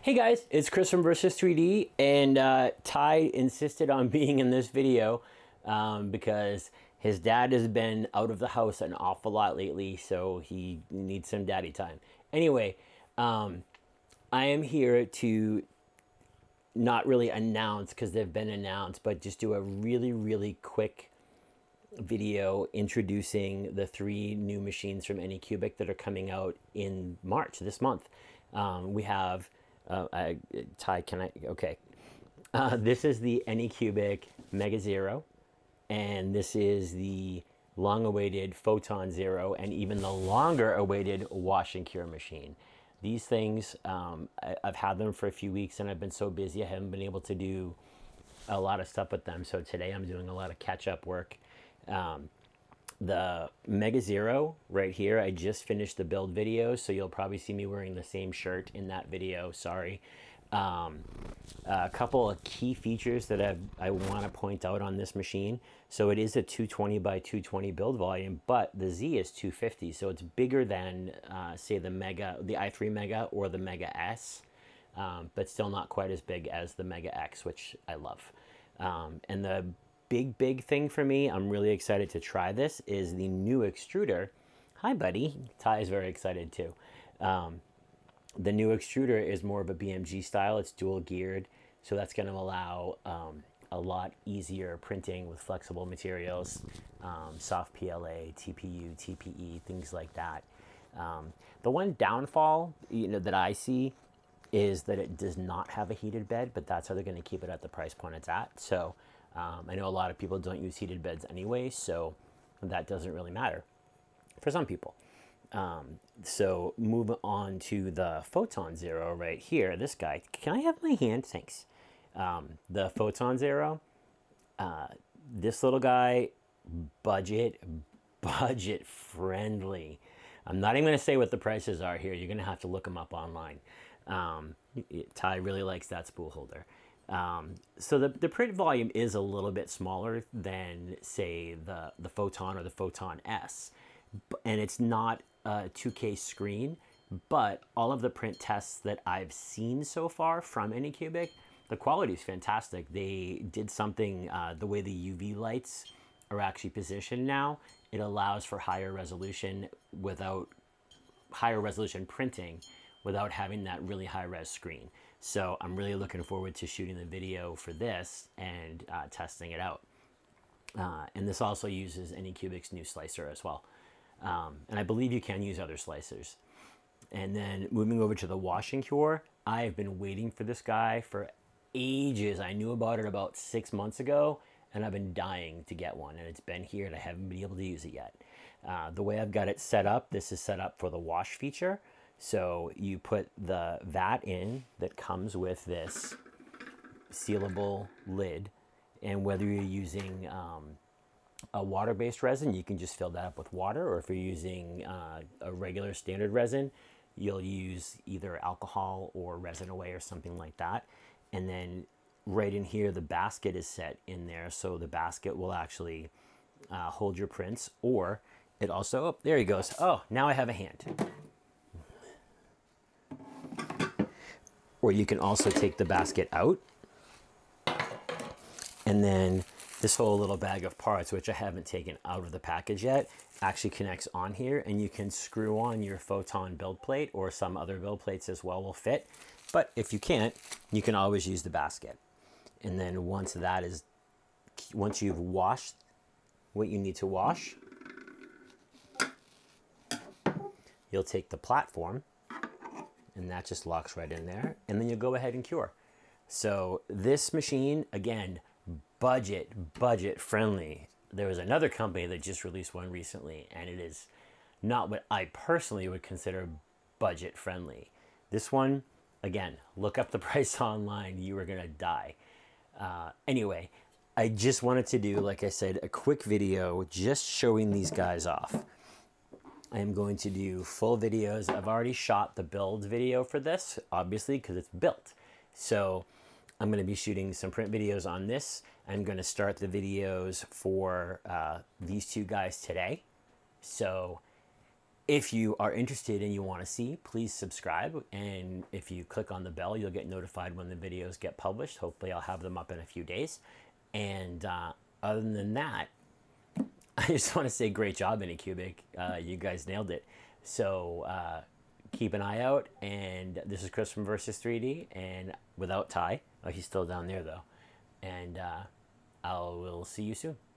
Hey guys, it's Chris from Versus3D, and Ty insisted on being in this video because his dad has been out of the house an awful lot lately, so he needs some daddy time. Anyway, I am here to not really announce, because they've been announced, but just do a really, really quick video introducing the three new machines from Anycubic that are coming out in March, this month. We have, Ty, can I, okay. This is the Anycubic Mega Zero, and this is the long-awaited Photon Zero, and even the longer-awaited Wash and Cure machine. These things, I've had them for a few weeks, and I've been so busy I haven't been able to do a lot of stuff with them, so today I'm doing a lot of catch-up work. The Mega Zero right here, I just finished the build video, so you'll probably see me wearing the same shirt in that video, sorry. A couple of key features that I want to point out on this machine. So it is a 220 by 220 build volume, but the Z is 250, so it's bigger than say the Mega, the i3 Mega or the Mega S, but still not quite as big as the Mega X, which I love. And the big thing for me, I'm really excited to try this, is the new extruder. Hi buddy, Ty is very excited too. The new extruder is more of a BMG style. It's dual geared, so that's going to allow a lot easier printing with flexible materials, soft PLA, TPU, TPE, things like that. The one downfall, you know, that I see is that it does not have a heated bed, but that's how they're going to keep it at the price point it's at. So I know a lot of people don't use heated beds anyway, so that doesn't really matter for some people. So move on to the Photon Zero right here. This guy, can I have my hand? Thanks. The Photon Zero, this little guy, budget friendly. I'm not even going to say what the prices are here. You're going to have to look them up online. Ty really likes that spool holder. So the print volume is a little bit smaller than, say, the Photon or the Photon S. And it's not a 2K screen, but all of the print tests that I've seen so far from Anycubic, the quality is fantastic. They did something, the way the UV lights are actually positioned now, it allows for higher resolution without printing, without having that really high-res screen. So I'm really looking forward to shooting the video for this and testing it out. And this also uses Anycubic's new slicer as well. And I believe you can use other slicers. And then moving over to the Wash and Cure, I have been waiting for this guy for ages. I knew about it about 6 months ago, and I've been dying to get one, and it's been here and I haven't been able to use it yet. The way I've got it set up, this is set up for the wash feature. So you put the vat in that comes with this sealable lid, and whether you're using a water-based resin, you can just fill that up with water, or if you're using a regular standard resin, you'll use either alcohol or resin away or something like that. And then right in here, the basket is set in there, so the basket will actually hold your prints, or it also, oh, there he goes. Oh, now I have a hand. Or you can also take the basket out, and then this whole little bag of parts, which I haven't taken out of the package yet, actually connects on here, and you can screw on your Photon build plate, or some other build plates as well will fit. But if you can't, you can always use the basket. And then once that is, once you've washed what you need to wash, you'll take the platform, and that just locks right in there, and then you'll go ahead and cure. So this machine, again, budget friendly. There was another company that just released one recently, and it is not what I personally would consider budget friendly. This one, again, look up the price online, you are gonna die. Anyway, I just wanted to do, like I said, a quick video just showing these guys off. I am going to do full videos. I've already shot the build video for this, obviously, because it's built. So I'm going to be shooting some print videos on this. I'm going to start the videos for these two guys today. So If you are interested and you want to see, please subscribe. And if you click on the bell, you'll get notified when the videos get published. Hopefully I'll have them up in a few days. And other than that, I just want to say great job, Anycubic. You guys nailed it. So keep an eye out. And this is Chris from Versus 3D, and without Ty. Oh, he's still down there though. And I will see you soon.